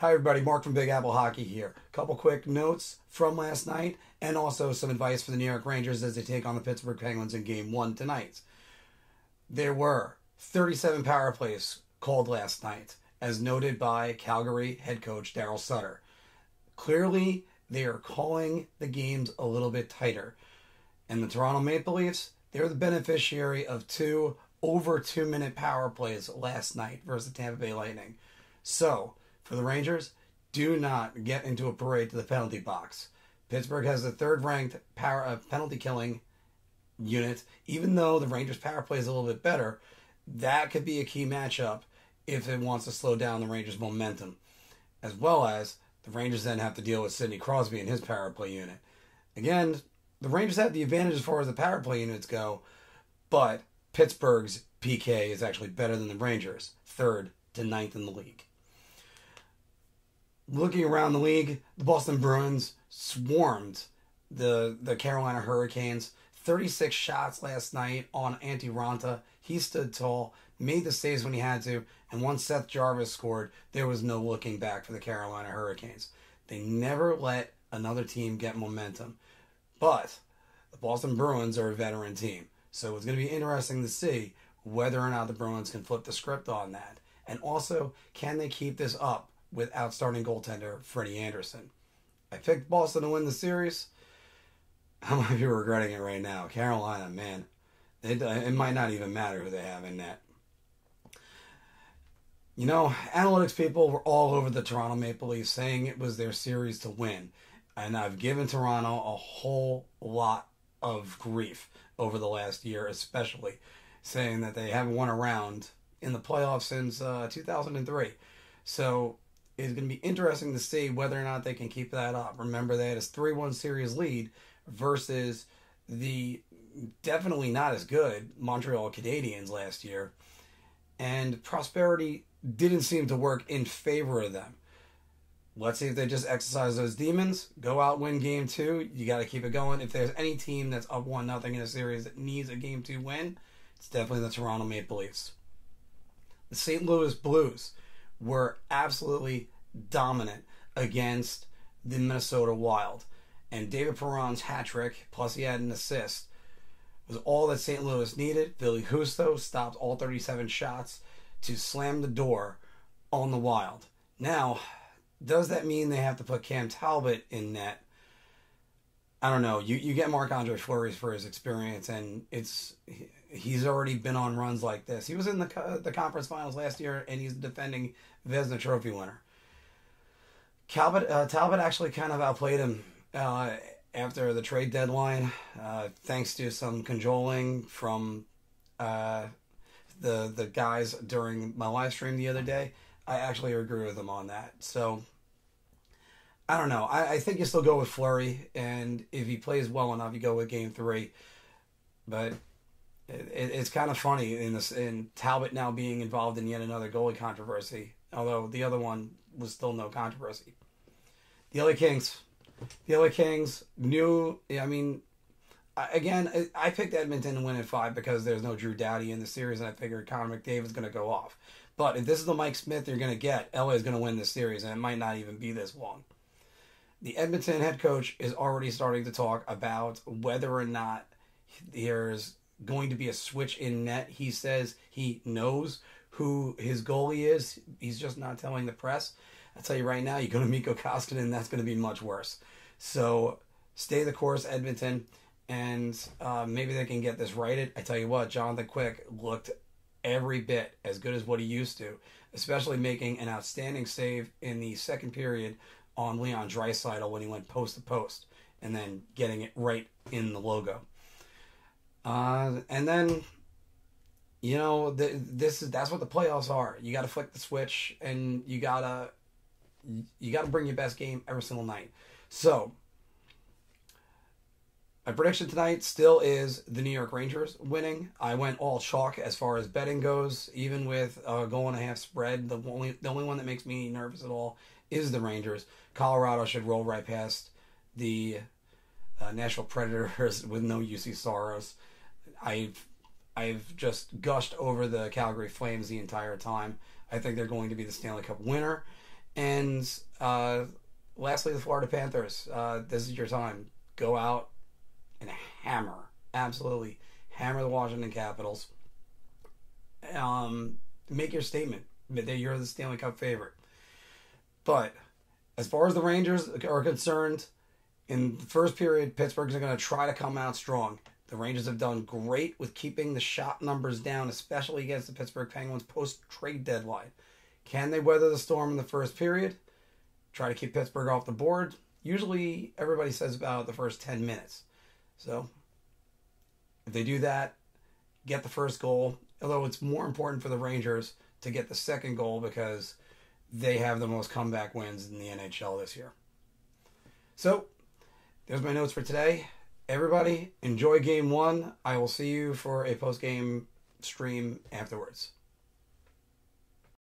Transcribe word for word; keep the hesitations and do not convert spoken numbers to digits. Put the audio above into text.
Hi everybody, Mark from Big Apple Hockey here. A couple quick notes from last night and also some advice for the New York Rangers as they take on the Pittsburgh Penguins in Game one tonight. There were thirty-seven power plays called last night, as noted by Calgary head coach Darryl Sutter. Clearly, they are calling the games a little bit tighter. And the Toronto Maple Leafs, they're the beneficiary of two over two-minute power plays last night versus the Tampa Bay Lightning. So, for the Rangers, do not get into a parade to the penalty box. Pittsburgh has the third-ranked power uh, penalty-killing unit. Even though the Rangers' power play is a little bit better, that could be a key matchup if it wants to slow down the Rangers' momentum. As well as, the Rangers then have to deal with Sidney Crosby and his power play unit. Again, the Rangers have the advantage as far as the power play units go, but Pittsburgh's P K is actually better than the Rangers, third to ninth in the league. Looking around the league, the Boston Bruins swarmed the, the Carolina Hurricanes. thirty-six shots last night on Antti Raanta. He stood tall, made the saves when he had to, and once Seth Jarvis scored, there was no looking back for the Carolina Hurricanes. They never let another team get momentum. But the Boston Bruins are a veteran team, so it's going to be interesting to see whether or not the Bruins can flip the script on that. And also, can they keep this up without starting goaltender Freddie Andersen? I picked Boston to win the series. I might be regretting it right now. Carolina, man. It, it might not even matter who they have in net. You know, analytics people were all over the Toronto Maple Leafs saying it was their series to win. And I've given Toronto a whole lot of grief over the last year, especially saying that they haven't won a round in the playoffs since uh, two thousand three. So it's going to be interesting to see whether or not they can keep that up. Remember, they had a three one series lead versus the definitely not as good Montreal Canadiens last year. And prosperity didn't seem to work in favor of them. Let's see if they just exercise those demons, go out, win game two. You got to keep it going. If there's any team that's up one nothing in a series that needs a game two win, it's definitely the Toronto Maple Leafs. The Saint Louis Blues were absolutely dominant against the Minnesota Wild. And David Perron's hat trick, plus he had an assist, was all that Saint Louis needed. Billy Justo stopped all thirty-seven shots to slam the door on the Wild. Now, does that mean they have to put Cam Talbot in net? I don't know. You you get Marc-Andre Fleury for his experience, and it's he, he's already been on runs like this. He was in the the conference finals last year, and he's the defending Vezina Trophy winner. Talbot uh, Talbot actually kind of outplayed him uh, after the trade deadline, uh, thanks to some cajoling from uh, the the guys during my live stream the other day. I actually agree with him on that. So, I don't know. I, I think you still go with Fleury, and if he plays well enough, you go with Game Three. But it, it's kind of funny in this, in Talbot now being involved in yet another goalie controversy. Although the other one was still no controversy. The L A Kings, the L A Kings knew. I mean, I, again, I picked Edmonton to win in five because there's no Drew Doughty in the series, and I figured Conor McDavid's going to go off. But if this is the Mike Smith you're going to get, L A is going to win this series, and it might not even be this long. The Edmonton head coach is already starting to talk about whether or not there's going to be a switch in net. He says he knows who his goalie is. He's just not telling the press. I tell you right now, you go to Mikko Koskinen, that's going to be much worse. So stay the course, Edmonton, and uh, maybe they can get this righted. I tell you what, Jonathan Quick looked every bit as good as what he used to, especially making an outstanding save in the second period on Leon Dreisaitl when he went post to post and then getting it right in the logo. Uh, and then, you know, the, this is that's what the playoffs are. You got to flick the switch, and you gotta you gotta bring your best game every single night. So, my prediction tonight still is the New York Rangers winning. I went all chalk as far as betting goes, even with a goal and a half spread. The only the only one that makes me nervous at all is the Rangers. Colorado should roll right past the uh, Nashville Predators with no U C Soros. I've I've just gushed over the Calgary Flames the entire time. I think they're going to be the Stanley Cup winner, And uh, lastly, the Florida Panthers. Uh, this is your time. Go out and hammer. Absolutely hammer the Washington Capitals. Um, make your statement that you're the Stanley Cup favorite. But as far as the Rangers are concerned, in the first period, Pittsburgh's going to try to come out strong. The Rangers have done great with keeping the shot numbers down, especially against the Pittsburgh Penguins post-trade deadline. Can they weather the storm in the first period? Try to keep Pittsburgh off the board. Usually, everybody says about the first ten minutes. So, if they do that, get the first goal. Although it's more important for the Rangers to get the second goal because they have the most comeback wins in the N H L this year. So, there's my notes for today. Everybody, enjoy game one. I will see you for a post-game stream afterwards.